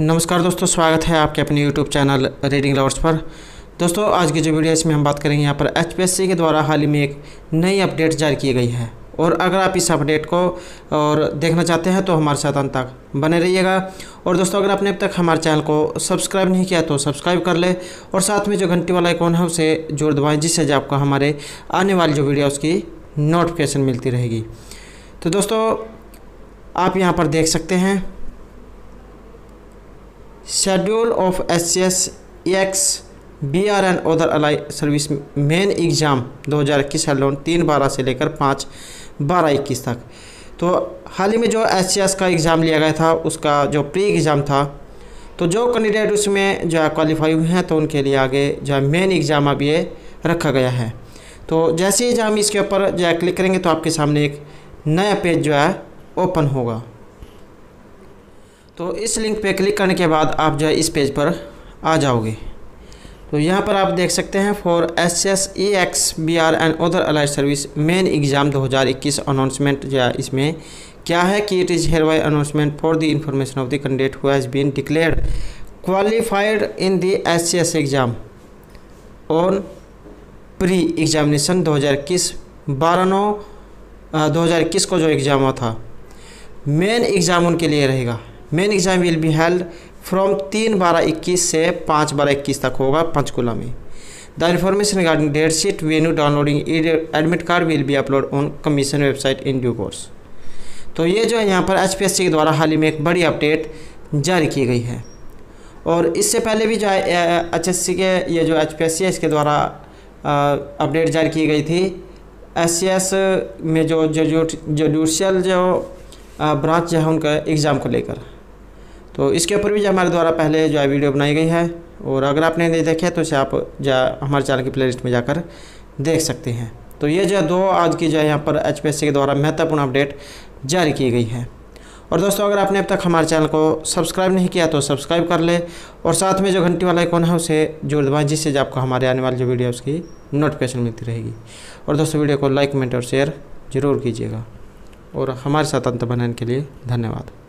नमस्कार दोस्तों, स्वागत है आपके अपने YouTube चैनल रीडिंग लवर्स पर। दोस्तों आज की जो वीडियो इसमें हम बात करेंगे यहाँ पर HPSC के द्वारा हाल ही में एक नई अपडेट जारी की गई है, और अगर आप इस अपडेट को और देखना चाहते हैं तो हमारे साथ अंत तक बने रहिएगा। और दोस्तों अगर आपने अब तक हमारे चैनल को सब्सक्राइब नहीं किया तो सब्सक्राइब कर ले, और साथ में जो घंटी वाला आइकॉन है उसे जोड़ दबाएँ, जिससे आपको हमारे आने वाली जो वीडियो उसकी नोटिफिकेशन मिलती रहेगी। तो दोस्तों आप यहाँ पर देख सकते हैं schedule of HCS, EX, BR and other allied service main exam 2021 schedule 3/12 से लेकर 5/12/21 तक। तो हाल ही में जो HCS का एग्ज़ाम लिया गया था उसका जो प्री एग्ज़ाम था, तो जो कैंडिडेट उसमें जो है क्वालिफाई हुए हैं तो उनके लिए आगे जो है मेन एग्ज़ाम अब ये रखा गया है। तो जैसे ही हम इसके ऊपर जो है क्लिक करेंगे तो आपके सामने एक नया पेज जो है ओपन होगा। तो इस लिंक पे क्लिक करने के बाद आप जो है इस पेज पर आ जाओगे। तो यहाँ पर आप देख सकते हैं for HCS, EX, BR and other allied service main exam 2021 announcement जो है इसमें क्या है कि it is hereby announcement for the information of the candidate who has been declared qualified in the HCS exam on pre examination 2021 12/9/2021 को जो exam हुआ था, मेन एग्ज़ाम उनके लिए रहेगा। Main exam will be held from 3/12/21 से 5/12/21 तक होगा पंचकूला में। The information regarding date sheet venue downloading admit card will be upload on commission website in due course. तो ये जो है यहाँ पर HPSC के द्वारा हाल ही में एक बड़ी अपडेट जारी की गई है, और इससे पहले भी जो है HPSC है इसके द्वारा अपडेट जारी की गई थी। HCS में जो जुडिशियल जो ब्रांच जो है उनका एग्ज़ाम को लेकर, तो इसके ऊपर भी जो हमारे द्वारा पहले जो है वीडियो बनाई गई है, और अगर आपने नहीं देखा है तो इसे आप जो हमारे चैनल की प्लेलिस्ट में जाकर देख सकते हैं। तो ये जो है दो आज की जो है यहाँ पर HPSC के द्वारा महत्वपूर्ण अपडेट जारी की गई है। और दोस्तों अगर आपने अब तक हमारे चैनल को सब्सक्राइब नहीं किया तो सब्सक्राइब कर ले, और साथ में जो घंटी वाला आइकॉन है उसे जोड़ दबाएँ, जिससे आपको हमारे आने वाली जो वीडियो उसकी नोटिफिकेशन मिलती रहेगी। और दोस्तों वीडियो को लाइक, कमेंट और शेयर ज़रूर कीजिएगा, और हमारे साथ अंत बनाने के लिए धन्यवाद।